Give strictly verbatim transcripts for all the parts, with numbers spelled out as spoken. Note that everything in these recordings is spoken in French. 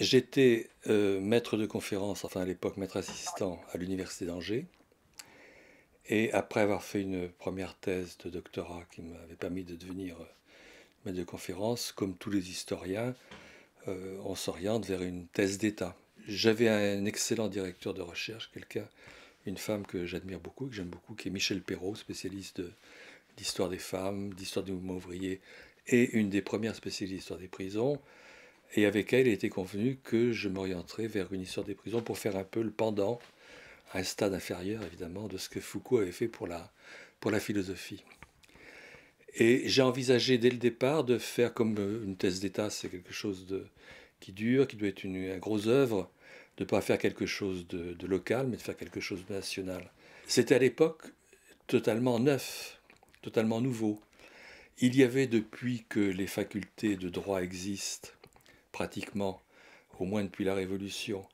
j'étais euh, maître de conférence, enfin à l'époque maître assistant à l'université d'Angers. Et après avoir fait une première thèse de doctorat qui m'avait permis de devenir maître de conférence, comme tous les historiens, euh, on s'oriente vers une thèse d'État. J'avais un excellent directeur de recherche, quelqu'un, une femme que j'admire beaucoup, que j'aime beaucoup, qui est Michèle Perrot, spécialiste de l'histoire des femmes, d'histoire du mouvement ouvrier, et une des premières spécialistes d'histoire des prisons. Et avec elle, il était convenu que je m'orienterais vers une histoire des prisons pour faire un peu le pendant, à un stade inférieur évidemment, de ce que Foucault avait fait pour la, pour la philosophie. Et j'ai envisagé dès le départ de faire comme une thèse d'État, c'est quelque chose de, qui dure, qui doit être une, une grosse œuvre, de ne pas faire quelque chose de, de local, mais de faire quelque chose de national. C'était à l'époque totalement neuf, totalement nouveau. Il y avait, depuis que les facultés de droit existent, pratiquement, au moins depuis la Révolution,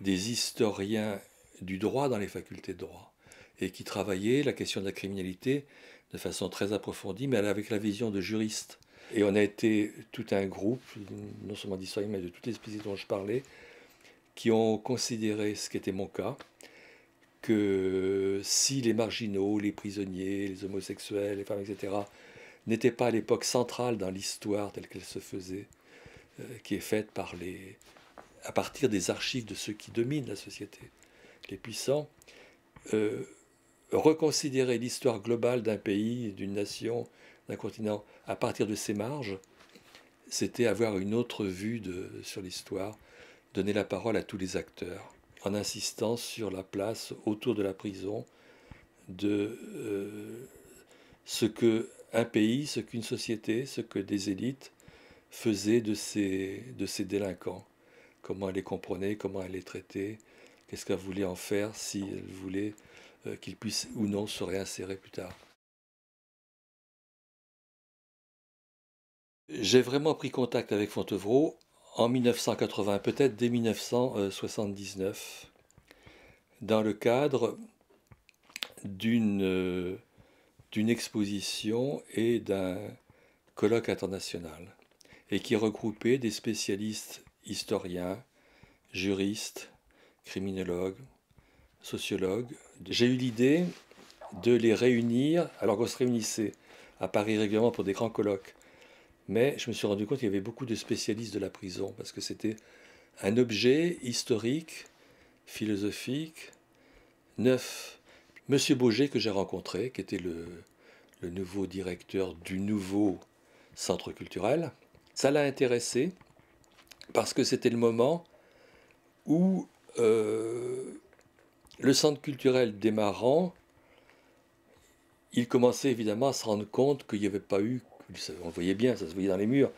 des historiens du droit dans les facultés de droit, et qui travaillait la question de la criminalité de façon très approfondie, mais avec la vision de juriste. Et on a été tout un groupe, non seulement d'historiens, mais de toutes les spécialités dont je parlais, qui ont considéré, ce qui était mon cas, que si les marginaux, les prisonniers, les homosexuels, les femmes, et cetera, n'étaient pas à l'époque centrale dans l'histoire telle qu'elle se faisait, euh, qui est faite par les, à partir des archives de ceux qui dominent la société, les puissants, euh, reconsidérer l'histoire globale d'un pays, d'une nation, d'un continent, à partir de ses marges, c'était avoir une autre vue de, sur l'histoire, donner la parole à tous les acteurs, en insistant sur la place autour de la prison de euh, ce qu'un pays, ce qu'une société, ce que des élites faisaient de ces, de ces délinquants, comment elle les comprenait, comment elle les traitait, qu'est-ce qu'elle voulait en faire, si elle voulait euh, qu'ils puissent ou non se réinsérer plus tard. J'ai vraiment pris contact avec Fontevraud en mille neuf cent quatre-vingts, peut-être dès mille neuf cent soixante-dix-neuf, dans le cadre d'une euh, d'une exposition et d'un colloque international, et qui regroupait des spécialistes historiens, juristes, criminologues, sociologues. J'ai eu l'idée de les réunir, alors qu'on se réunissait à Paris régulièrement pour des grands colloques, mais je me suis rendu compte qu'il y avait beaucoup de spécialistes de la prison, parce que c'était un objet historique, philosophique, neuf. Monsieur Baugé, que j'ai rencontré, qui était le, le nouveau directeur du nouveau centre culturel, ça l'a intéressé, parce que c'était le moment où Euh, le centre culturel démarrant, il commençait évidemment à se rendre compte qu'il n'y avait pas eu, on le voyait bien, ça se voyait dans les murs,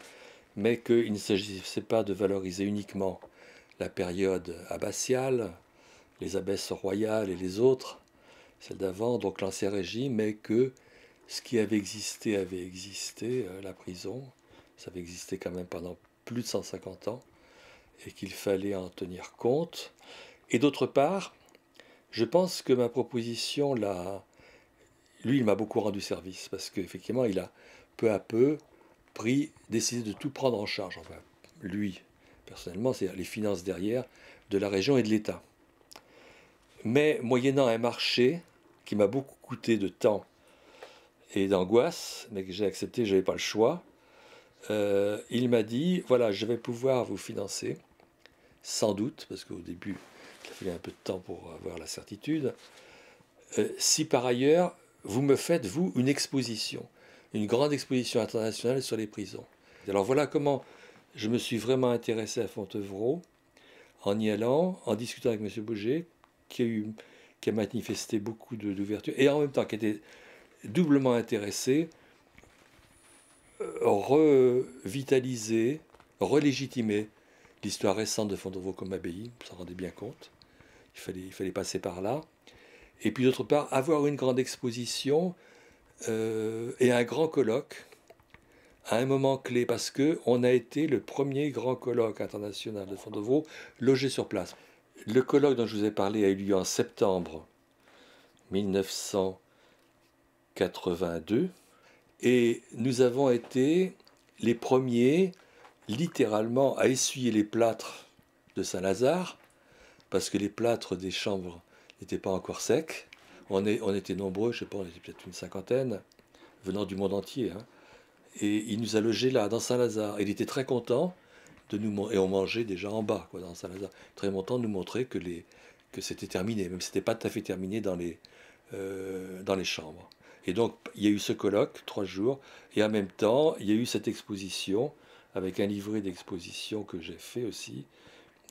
mais qu'il ne s'agissait pas de valoriser uniquement la période abbatiale, les abbesses royales et les autres, celles d'avant, donc l'Ancien Régime, mais que ce qui avait existé avait existé, euh, la prison, ça avait existé quand même pendant plus de cent cinquante ans, et qu'il fallait en tenir compte. Et d'autre part, je pense que ma proposition, là, lui, il m'a beaucoup rendu service, parce qu'effectivement, il a peu à peu pris, décidé de tout prendre en charge, enfin, lui, personnellement, c'est-à-dire les finances derrière, de la région et de l'État. Mais moyennant un marché qui m'a beaucoup coûté de temps et d'angoisse, mais que j'ai accepté, je n'avais pas le choix, euh, il m'a dit, voilà, je vais pouvoir vous financer, sans doute, parce qu'au début, il fallait un peu de temps pour avoir la certitude, euh, si par ailleurs, vous me faites, vous, une exposition, une grande exposition internationale sur les prisons. Alors voilà comment je me suis vraiment intéressé à Fontevraud, en y allant, en discutant avec M. Baugé, qui a, eu, qui a manifesté beaucoup d'ouverture, et en même temps qui était doublement intéressé, euh, revitalisé, relégitimé, l'histoire récente de Fontevraud comme abbaye, on s'en rendait bien compte, il fallait, il fallait passer par là. Et puis d'autre part, avoir une grande exposition euh, et un grand colloque à un moment clé, parce qu'on a été le premier grand colloque international de Fontevraud logé sur place. Le colloque dont je vous ai parlé a eu lieu en septembre mille neuf cent quatre-vingt-deux, et nous avons été les premiers littéralement à essuyer les plâtres de Saint-Lazare, parce que les plâtres des chambres n'étaient pas encore secs. On, est, on était nombreux, je ne sais pas, on était peut-être une cinquantaine, venant du monde entier. Hein. Et il nous a logés là, dans Saint-Lazare. Il était très content de nous... Et on mangeait déjà en bas, quoi, dans Saint-Lazare. Très content de nous montrer que, les, que c'était terminé, même si ce n'était pas tout à fait terminé dans les, euh, dans les chambres. Et donc, il y a eu ce colloque, trois jours, et en même temps, il y a eu cette exposition, avec un livret d'exposition que j'ai fait aussi,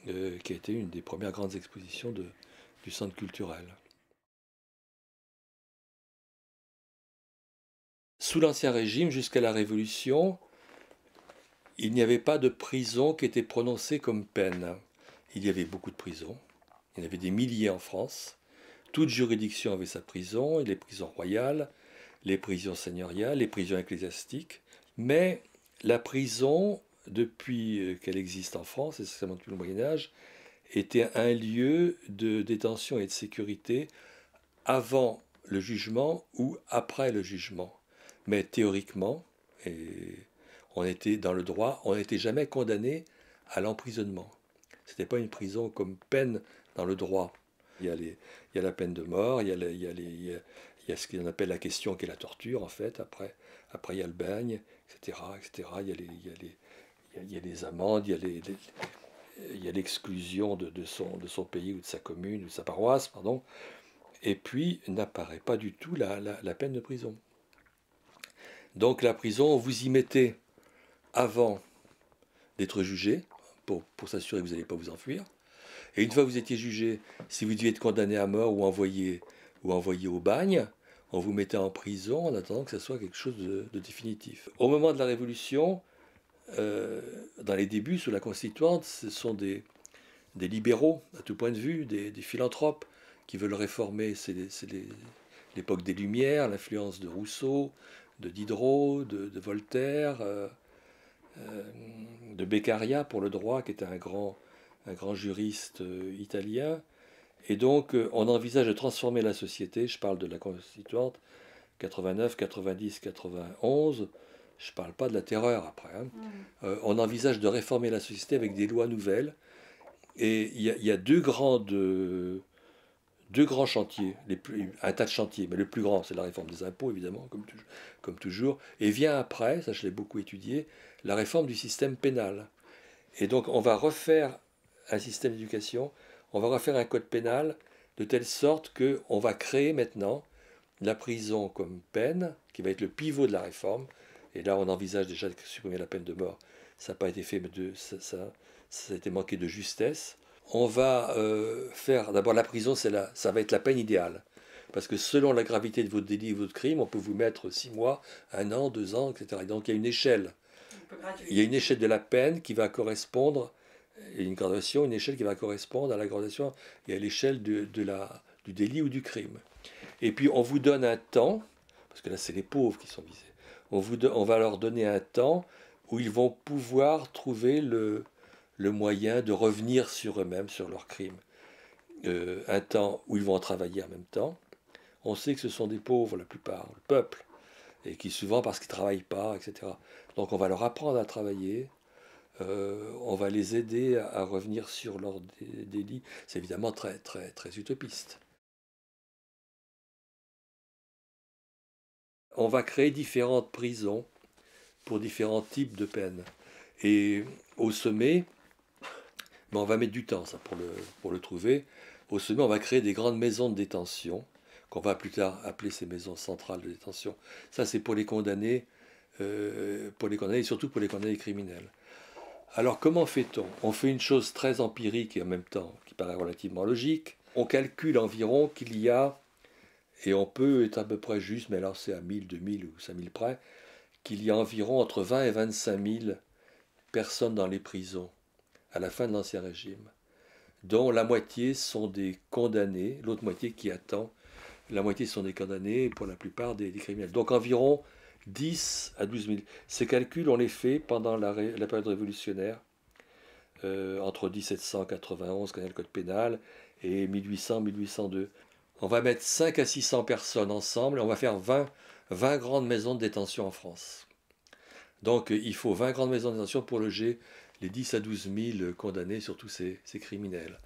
euh, qui a été une des premières grandes expositions de, du centre culturel. Sous l'Ancien Régime, jusqu'à la Révolution, il n'y avait pas de prison qui était prononcée comme peine. Il y avait beaucoup de prisons, il y en avait des milliers en France. Toute juridiction avait sa prison, les prisons royales, les prisons seigneuriales, les prisons ecclésiastiques. Mais la prison, depuis qu'elle existe en France, et certainement depuis le Moyen-Âge, était un lieu de détention et de sécurité avant le jugement ou après le jugement. Mais théoriquement, et on était dans le droit, on n'était jamais condamné à l'emprisonnement. Ce n'était pas une prison comme peine dans le droit. Il y a, les, il y a la peine de mort, il y a, les, il y a, les, il y a, il y a ce qu'on appelle la question qui est la torture, en fait. Après, après il y a le bagne, et cetera, et cetera. Il y a les, il y a les, il y a les amendes, il y a les, les, il y a l'exclusion de, de, son, de son pays ou de sa commune, ou de sa paroisse, pardon. Et puis, n'apparaît pas du tout la, la, la peine de prison. Donc la prison, vous y mettez avant d'être jugé, pour, pour s'assurer que vous n'allez pas vous enfuir. Et une fois que vous étiez jugé, si vous deviez être condamné à mort ou envoyé, ou envoyé au bagne, on vous mettait en prison en attendant que ce soit quelque chose de, de définitif. Au moment de la Révolution, euh, dans les débuts, sous la Constituante, ce sont des, des libéraux, à tout point de vue, des, des philanthropes qui veulent réformer. C'est l'époque des Lumières, l'influence de Rousseau, de Diderot, de, de Voltaire, euh, euh, de Beccaria pour le droit, qui était un grand, un grand juriste euh, italien. Et donc, euh, on envisage de transformer la société. Je parle de la Constituante, quatre-vingt-neuf, quatre-vingt-dix, quatre-vingt-onze. Je ne parle pas de la terreur après. Hein. Mmh. Euh, on envisage de réformer la société avec des lois nouvelles. Et il y, y a deux grands, deux, deux grands chantiers, les plus, un tas de chantiers, mais le plus grand, c'est la réforme des impôts, évidemment, comme, tu, comme toujours. Et vient après, ça je l'ai beaucoup étudié, la réforme du système pénal. Et donc on va refaire un système d'éducation, on va refaire un code pénal, de telle sorte qu'on va créer maintenant la prison comme peine, qui va être le pivot de la réforme. Et là, on envisage déjà de supprimer la peine de mort. Ça n'a pas été fait, mais de, ça, ça, ça a été manqué de justesse. On va euh, faire, d'abord la prison, c'est la, ça va être la peine idéale. Parce que selon la gravité de votre délit et de votre crime, on peut vous mettre six mois, un an, deux ans, et cetera. Et donc il y a une échelle. Il y a une échelle de la peine qui va correspondre, et une gradation, une échelle qui va correspondre à la gradation et à l'échelle de, de la, du délit ou du crime. Et puis on vous donne un temps, parce que là c'est les pauvres qui sont visés, on, vous do, on va leur donner un temps où ils vont pouvoir trouver le... le moyen de revenir sur eux-mêmes, sur leurs crimes. Euh, un temps où ils vont travailler en même temps. On sait que ce sont des pauvres, la plupart, le peuple, et qui souvent, parce qu'ils ne travaillent pas, et cetera. Donc on va leur apprendre à travailler, euh, on va les aider à, à revenir sur leurs dé délits. C'est évidemment très, très, très utopiste. On va créer différentes prisons pour différents types de peines. Et au sommet... Mais on va mettre du temps, ça, pour le, pour le trouver. Au sommet, on va créer des grandes maisons de détention, qu'on va plus tard appeler ces maisons centrales de détention. Ça, c'est pour les condamnés, euh, pour les condamnés, et surtout pour les condamnés criminels. Alors, comment fait-on? On fait une chose très empirique et en même temps, qui paraît relativement logique. On calcule environ qu'il y a, et on peut être à peu près juste, mais alors c'est à mille, deux mille ou cinq mille près, qu'il y a environ entre vingt et vingt-cinq mille personnes dans les prisons à la fin de l'Ancien Régime, dont la moitié sont des condamnés, l'autre moitié qui attend, la moitié sont des condamnés pour la plupart des, des criminels. Donc environ dix à douze mille. Ces calculs, on les fait pendant la, ré, la période révolutionnaire, euh, entre mille sept cent quatre-vingt-onze, quand il y a le code pénal, et mille huit cents, mille huit cent deux. On va mettre cinq à six cents personnes ensemble, et on va faire vingt, vingt grandes maisons de détention en France. Donc il faut vingt grandes maisons de détention pour loger les dix à douze mille condamnés, surtout ces, ces criminels.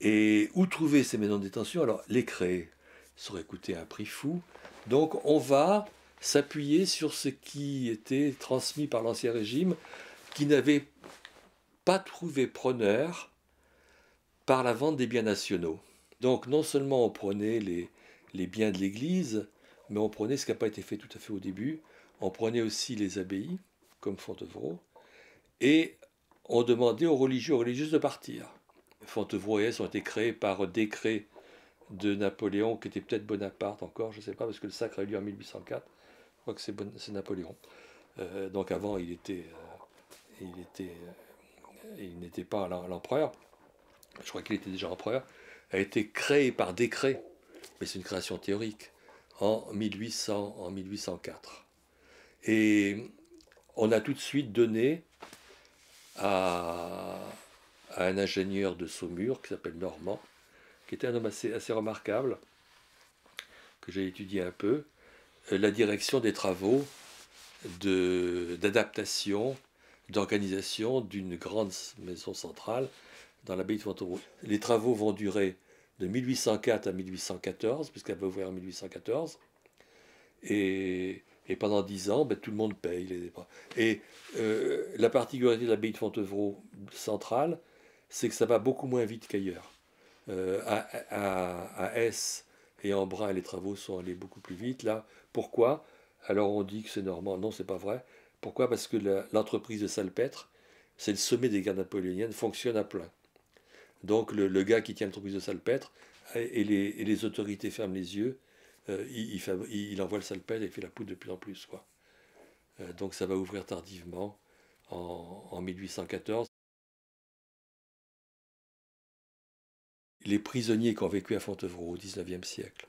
Et où trouver ces maisons de détention? Alors les créer, ça aurait coûté un prix fou. Donc on va s'appuyer sur ce qui était transmis par l'Ancien Régime, qui n'avait pas trouvé preneur par la vente des biens nationaux. Donc non seulement on prenait les, les biens de l'Église, mais on prenait ce qui n'a pas été fait tout à fait au début, on prenait aussi les abbayes, comme Fontevraud, et on demandait aux religieux aux religieuses de partir. Fontevraud et Elles ont été créés par décret de Napoléon, qui était peut-être Bonaparte encore, je ne sais pas, parce que le sacre a eu lieu en mille huit cent quatre, je crois que c'est bon, c'est Napoléon. Euh, donc avant, il était, euh, il était, euh, il n'était pas l'empereur, je crois qu'il était déjà empereur, a été créé par décret, mais c'est une création théorique, en mille huit cents, en mille huit cent quatre. Et on a tout de suite donné à, à un ingénieur de Saumur qui s'appelle Normand, qui était un homme assez, assez remarquable, que j'ai étudié un peu, la direction des travaux d'adaptation, de, d'organisation d'une grande maison centrale dans l'abbaye de Fontevraud. Les travaux vont durer de mille huit cent quatre à mille huit cent quatorze, puisqu'elle va ouvrir en mille huit cent quatorze, et, et pendant dix ans, ben, tout le monde paye les dépenses. Et euh, la particularité de l'abbaye de Fontevraud centrale, c'est que ça va beaucoup moins vite qu'ailleurs. Euh, à, à, à S et en Brun, les travaux sont allés beaucoup plus vite. Là, pourquoi? Alors on dit que c'est normand. Non, c'est pas vrai. Pourquoi? Parce que l'entreprise de Salpêtre, c'est le sommet des guerres napoléoniennes, fonctionne à plein. Donc le, le gars qui tient l'entreprise de Salpêtre et les, et les autorités ferment les yeux, euh, il, il, fab... il envoie le salpêtre et fait la poudre de plus en plus, quoi. Euh, donc ça va ouvrir tardivement en, en mille huit cent quatorze. Les prisonniers qui ont vécu à Fontevraud au dix-neuvième siècle,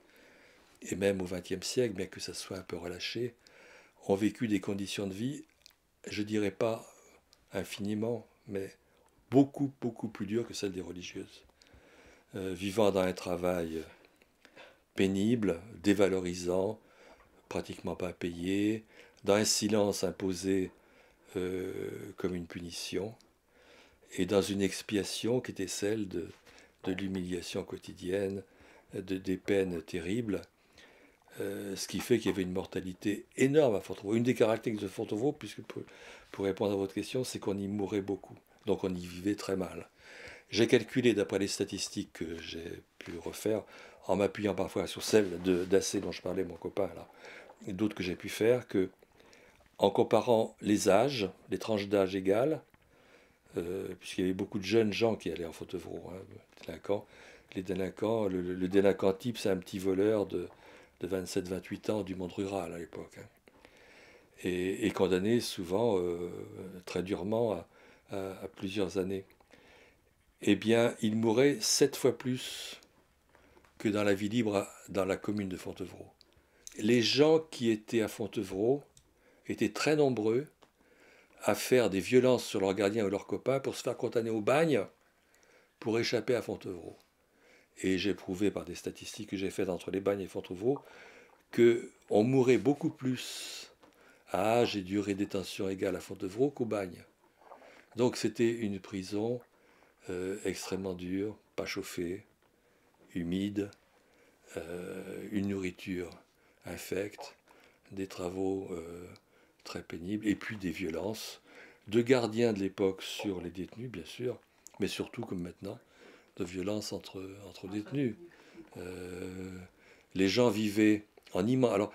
et même au vingtième siècle, bien que ça soit un peu relâché, ont vécu des conditions de vie, je dirais pas infiniment, mais beaucoup, beaucoup plus dures que celles des religieuses. Euh, vivant dans un travail pénible, dévalorisant, pratiquement pas payé, dans un silence imposé euh, comme une punition, et dans une expiation qui était celle de de l'humiliation quotidienne, de, des peines terribles, euh, ce qui fait qu'il y avait une mortalité énorme à Fontevraud. Une des caractéristiques de Fontevraud, puisque pour, pour répondre à votre question, c'est qu'on y mourait beaucoup, donc on y vivait très mal. J'ai calculé, d'après les statistiques que j'ai pu refaire, en m'appuyant parfois sur celles d'Assé dont je parlais, mon copain, là, et d'autres que j'ai pu faire, que en comparant les âges, les tranches d'âge égales, Euh, puisqu'il y avait beaucoup de jeunes gens qui allaient en Fontevraud, hein, délinquants. Les délinquants, le, le délinquant type, c'est un petit voleur de, de vingt-sept à vingt-huit ans du monde rural à l'époque, hein. Et, et condamné souvent euh, très durement à, à, à plusieurs années. Eh bien, il mourait sept fois plus que dans la vie libre, dans la commune de Fontevraud. Les gens qui étaient à Fontevraud étaient très nombreux à faire des violences sur leurs gardiens ou leurs copains pour se faire condamner au bagne pour échapper à Fontevraud. Et j'ai prouvé par des statistiques que j'ai faites entre les bagnes et Fontevraud qu'on mourait beaucoup plus à âge et durée de détention égale à Fontevraud qu'au bagne. Donc c'était une prison euh, extrêmement dure, pas chauffée, humide, euh, une nourriture infecte, des travaux Euh, très pénible, et puis des violences de gardiens de l'époque sur les détenus, bien sûr, mais surtout, comme maintenant, de violences entre, entre détenus. Euh, les gens vivaient en immense. Alors,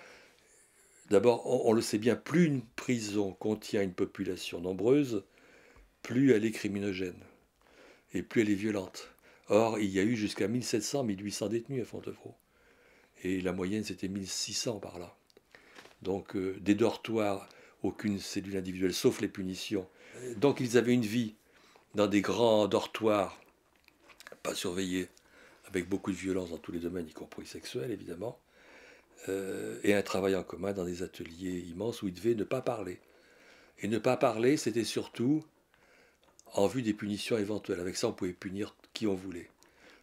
d'abord, on, on le sait bien, plus une prison contient une population nombreuse, plus elle est criminogène, et plus elle est violente. Or, il y a eu jusqu'à mille sept cents, mille huit cents détenus à Fontevraud, et la moyenne, c'était mille six cents par là. Donc, euh, des dortoirs, aucune cellule individuelle, sauf les punitions. Donc ils avaient une vie dans des grands dortoirs, pas surveillés, avec beaucoup de violence dans tous les domaines, y compris sexuels évidemment, euh, et un travail en commun dans des ateliers immenses où ils devaient ne pas parler. Et ne pas parler, c'était surtout en vue des punitions éventuelles. Avec ça, on pouvait punir qui on voulait,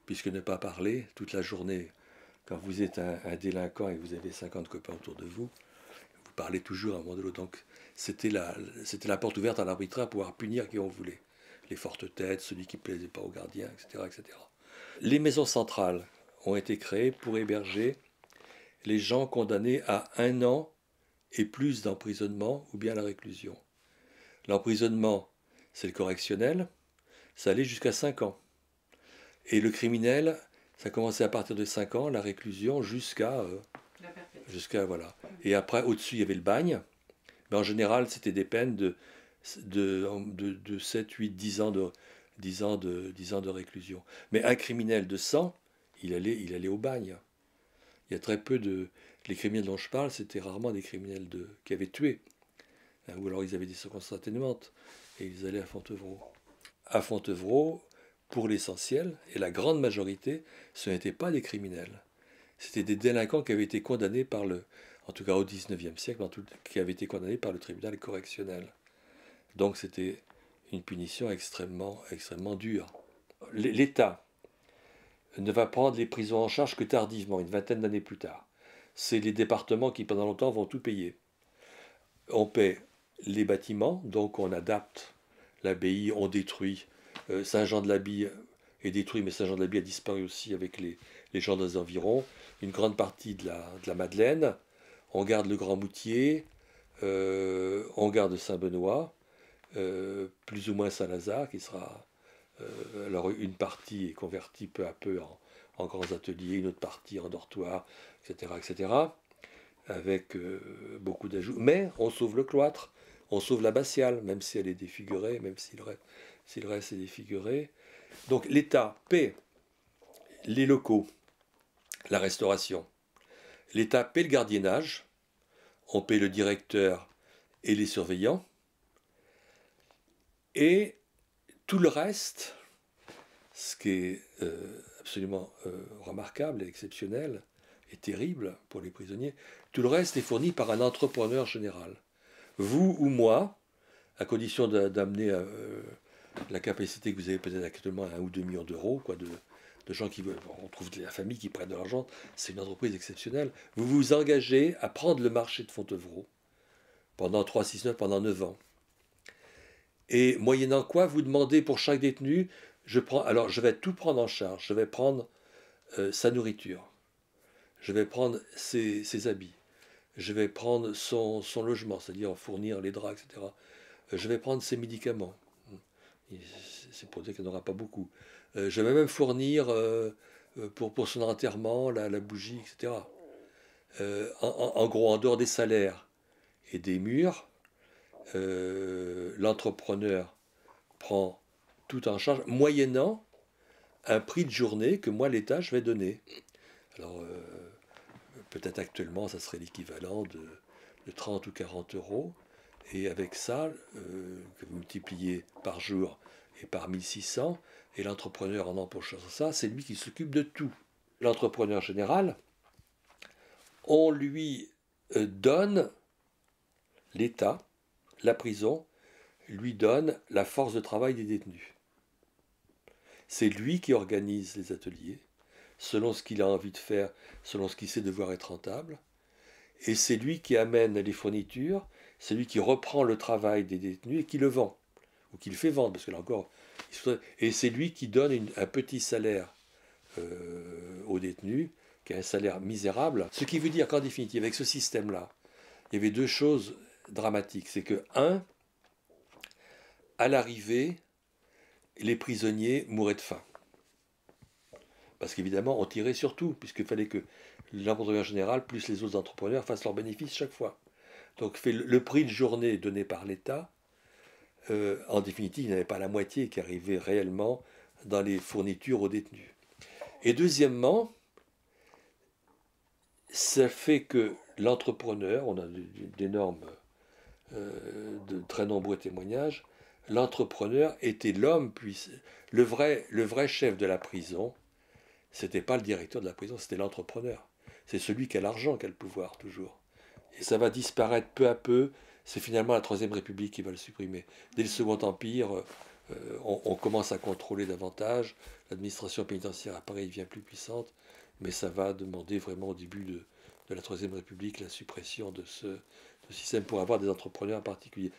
puisque ne pas parler toute la journée, quand vous êtes un, un délinquant et que vous avez cinquante copains autour de vous, parlait toujours à un moment de l'autre. Donc c'était la, la porte ouverte à l'arbitraire pour pouvoir punir qui on voulait. Les fortes têtes, celui qui ne plaisait pas aux gardiens, et cetera, et cetera. Les maisons centrales ont été créées pour héberger les gens condamnés à un an et plus d'emprisonnement ou bien la réclusion. L'emprisonnement, c'est le correctionnel, ça allait jusqu'à cinq ans. Et le criminel, ça commençait à partir de cinq ans, la réclusion jusqu'à... Euh, jusqu'à voilà. Et après, au-dessus, il y avait le bagne. Mais en général, c'était des peines de, de, de, de sept, huit, dix ans de, dix ans, de, dix ans de réclusion. Mais un criminel de cent, il allait, il allait au bagne. Il y a très peu de... Les criminels dont je parle, c'était rarement des criminels de, qui avaient tué. Hein, ou alors ils avaient des circonstances atténuantes. Et ils allaient à Fontevraud. À Fontevraud, pour l'essentiel, et la grande majorité, ce n'étaient pas des criminels. C'était des délinquants qui avaient été condamnés par le... En tout cas au dix-neuvième siècle, en tout, qui avaient été condamnés par le tribunal correctionnel. Donc c'était une punition extrêmement, extrêmement dure. L'État ne va prendre les prisons en charge que tardivement, une vingtaine d'années plus tard. C'est les départements qui, pendant longtemps, vont tout payer. On paie les bâtiments, donc on adapte l'abbaye, on détruit. Euh, Saint-Jean-de-l'Habit est détruit, mais Saint-Jean-de-l'Habit a disparu aussi avec les, les gens des environs. Une grande partie de la, de la Madeleine. On garde le Grand Moutier, euh, on garde Saint-Benoît, euh, plus ou moins Saint-Lazare, qui sera... Euh, alors une partie est convertie peu à peu en, en grands ateliers, une autre partie en dortoir, et cetera, et cetera, avec euh, beaucoup d'ajouts. Mais on sauve le cloître, on sauve l'abbatiale, même si elle est défigurée, même si le reste, si le reste est défiguré. Donc l'État paie les locaux, la restauration. L'État paie le gardiennage, on paie le directeur et les surveillants. Et tout le reste, ce qui est euh, absolument euh, remarquable et exceptionnel et terrible pour les prisonniers, tout le reste est fourni par un entrepreneur général. Vous ou moi, à condition d'amener euh, la capacité que vous avez peut-être actuellement à un ou deux millions d'euros, quoi, de, de gens qui veulent, on trouve de la famille qui prennent de l'argent, c'est une entreprise exceptionnelle. Vous vous engagez à prendre le marché de Fontevraud pendant trois, six, neuf, pendant neuf ans. Et moyennant quoi, vous demandez pour chaque détenu, je prends, alors je vais tout prendre en charge, je vais prendre euh, sa nourriture, je vais prendre ses, ses habits, je vais prendre son, son logement, c'est-à-dire fournir les draps, et cetera. Je vais prendre ses médicaments, c'est pour dire qu'il n'y en aura pas beaucoup. Euh, je vais même fournir euh, pour, pour son enterrement la, la bougie, et cetera. Euh, en, en gros, en dehors des salaires et des murs, Euh, l'entrepreneur prend tout en charge, moyennant un prix de journée que moi, l'État, je vais donner. Alors, euh, peut-être actuellement, ça serait l'équivalent de, de trente ou quarante euros. Et avec ça, euh, que vous multipliez par jour et par mille six cents, et l'entrepreneur en empochant ça, c'est lui qui s'occupe de tout. L'entrepreneur général, on lui euh, donne l'État, la prison lui donne la force de travail des détenus. C'est lui qui organise les ateliers, selon ce qu'il a envie de faire, selon ce qu'il sait devoir être rentable. Et c'est lui qui amène les fournitures, c'est lui qui reprend le travail des détenus et qui le vend, ou qui le fait vendre, parce que là encore... Il se... Et c'est lui qui donne une, un petit salaire euh, aux détenus, qui a un salaire misérable. Ce qui veut dire qu'en définitive, avec ce système-là, il y avait deux choses... dramatique, c'est que, un, à l'arrivée, les prisonniers mouraient de faim. Parce qu'évidemment, on tirait sur tout, puisqu'il fallait que l'entrepreneur général, plus les autres entrepreneurs, fassent leurs bénéfices chaque fois. Donc, le prix de journée donné par l'État, euh, en définitive, il n'y avait pas la moitié qui arrivait réellement dans les fournitures aux détenus. Et deuxièmement, ça fait que l'entrepreneur, on a d'énormes... Euh, de très nombreux témoignages, l'entrepreneur était l'homme puissant. Le vrai, le vrai chef de la prison, c'était pas le directeur de la prison, c'était l'entrepreneur. C'est celui qui a l'argent, qui a le pouvoir, toujours. Et ça va disparaître peu à peu. C'est finalement la Troisième République qui va le supprimer. Dès le Second Empire, euh, on, on commence à contrôler davantage. L'administration pénitentiaire à Paris devient plus puissante, mais ça va demander vraiment au début de, de la Troisième République la suppression de ce... ce système pour avoir des entrepreneurs particuliers.